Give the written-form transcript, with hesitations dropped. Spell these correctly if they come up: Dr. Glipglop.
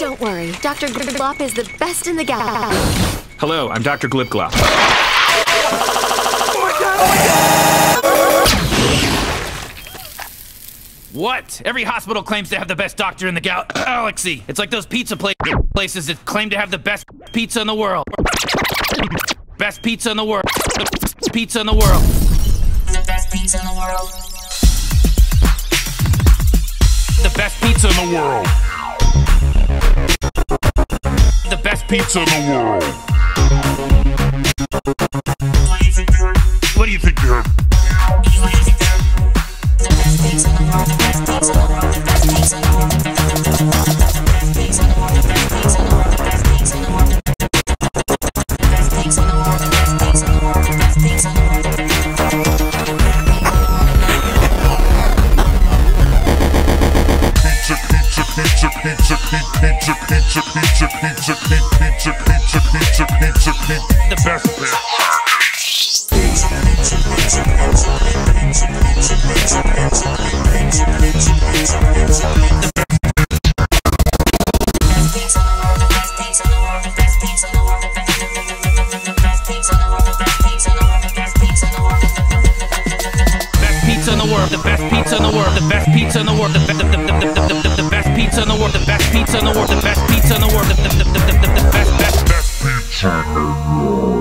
Don't worry, Dr. Glipglop is the best in the galaxy. Hello, I'm Dr. Glipglop. What? Every hospital claims to have the best doctor in the galaxy. It's like those pizza places that claim to have the best pizza in the world. Best pizza in the world. Best pizza in the world. The best pizza in the world. The best pizza in the world. The best pizza in the world. What do you think, Derek? What do you think, Derek? What do you think, Derek? The best pizza in the world. The best pizza in the world. The best pizza in the world. The best pizza in the world. The best pizza in the world. The best pizza in the world. The best pizza in the world. The best pizza in the world. The best pizza in the world. The best pizza. The best pizza in the world, the best pizza in the world, the best pizza in the world, the best pizza in the world, the best pizza in the world, the best pizza in the world.